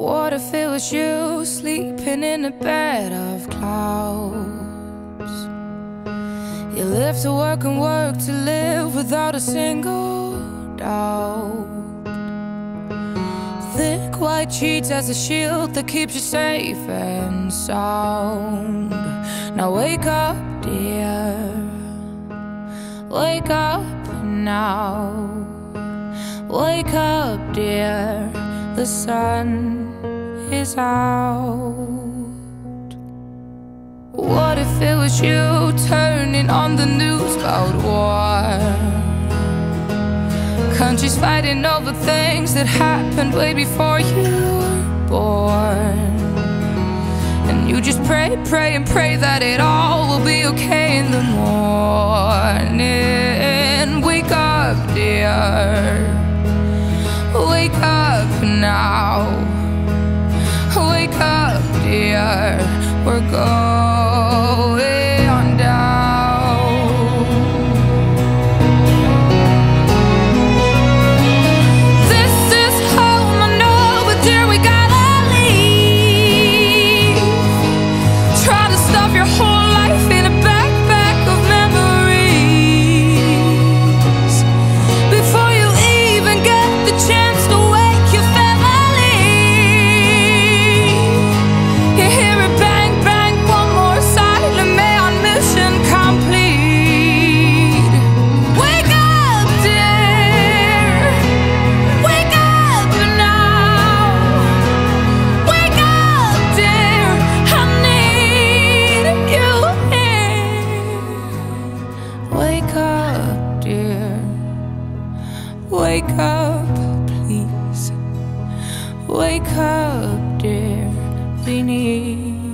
What if it was you sleeping in a bed of clouds? You live to work and work to live without a single doubt. Thick white sheets as a shield that keeps you safe and sound. Now wake up, dear. Wake up now. Wake up, dear. The sun is out. What if it was you turning on the news about war? Countries fighting over things that happened way before you were born. And you just pray, pray and pray that it all will be okay in the morning. Wake up, dear. Wake up now. Wake up, dear. We're going down. This is home, I know, but dear, we gotta leave. Try to stuff your whole life in a backpack of memories before you even get the chance. Wake up, please. Wake up, dear. We need